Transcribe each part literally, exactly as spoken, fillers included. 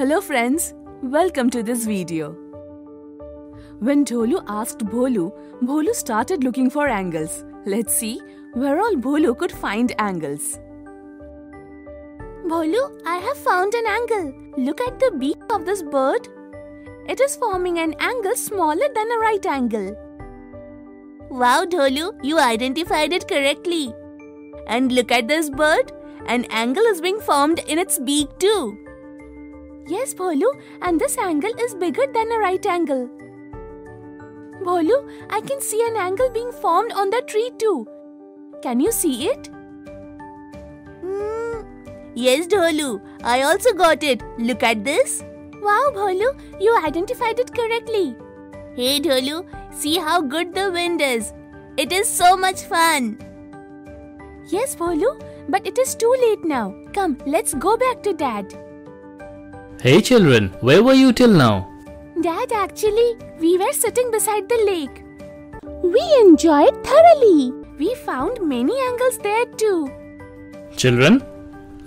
Hello friends, welcome to this video. When Dholu asked Bholu, Bholu started looking for angles. Let's see where all Bholu could find angles. Bholu, I have found an angle. Look at the beak of this bird. It is forming an angle smaller than a right angle. Wow, Dholu, you identified it correctly. And look at this bird. An angle is being formed in its beak too. Yes, Bholu, and this angle is bigger than a right angle. Bholu, I can see an angle being formed on the tree too. Can you see it? Mm, yes, Dholu, I also got it. Look at this. Wow, Bholu, you identified it correctly. Hey, Dholu, see how good the wind is. It is so much fun. Yes, Bholu, but it is too late now. Come, let's go back to Dad. Hey children, where were you till now? Dad, actually, we were sitting beside the lake. We enjoyed thoroughly. We found many angles there too. Children,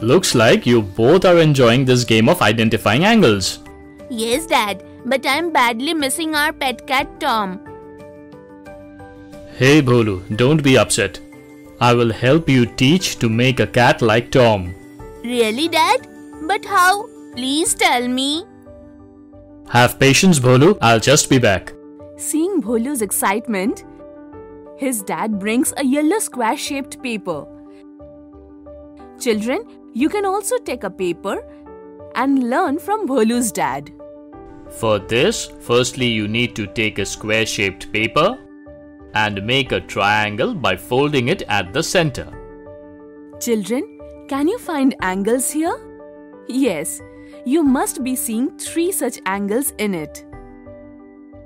looks like you both are enjoying this game of identifying angles. Yes, Dad, but I'm badly missing our pet cat Tom. Hey Bholu, don't be upset. I will help you teach to make a cat like Tom. Really, Dad? But how? Please tell me. Have patience, Bholu. I'll just be back. Seeing Bholu's excitement, his dad brings a yellow square-shaped paper. Children, you can also take a paper and learn from Bholu's dad. For this, firstly you need to take a square-shaped paper and make a triangle by folding it at the center. Children, can you find angles here? Yes. You must be seeing three such angles in it.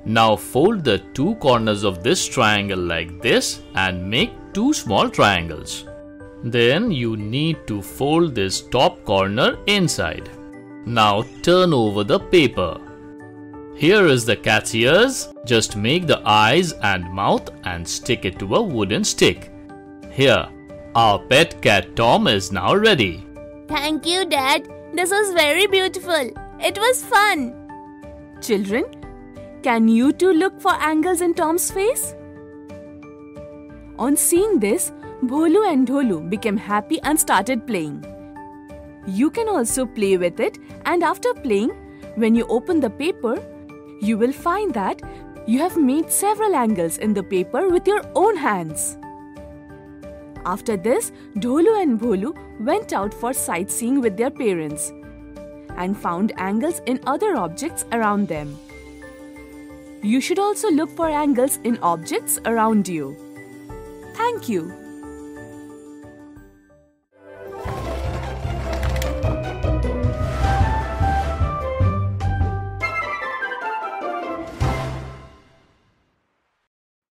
Now fold the two corners of this triangle like this and make two small triangles. Then you need to fold this top corner inside. Now turn over the paper. Here is the cat's ears. Just make the eyes and mouth and stick it to a wooden stick. Here, our pet cat Tom is now ready. Thank you, Dad. This was very beautiful. It was fun. Children, can you too look for angles in Tom's face? On seeing this, Bholu and Dholu became happy and started playing. You can also play with it, and after playing, when you open the paper, you will find that you have made several angles in the paper with your own hands. After this, Dholu and Bholu went out for sightseeing with their parents and found angles in other objects around them. You should also look for angles in objects around you. Thank you.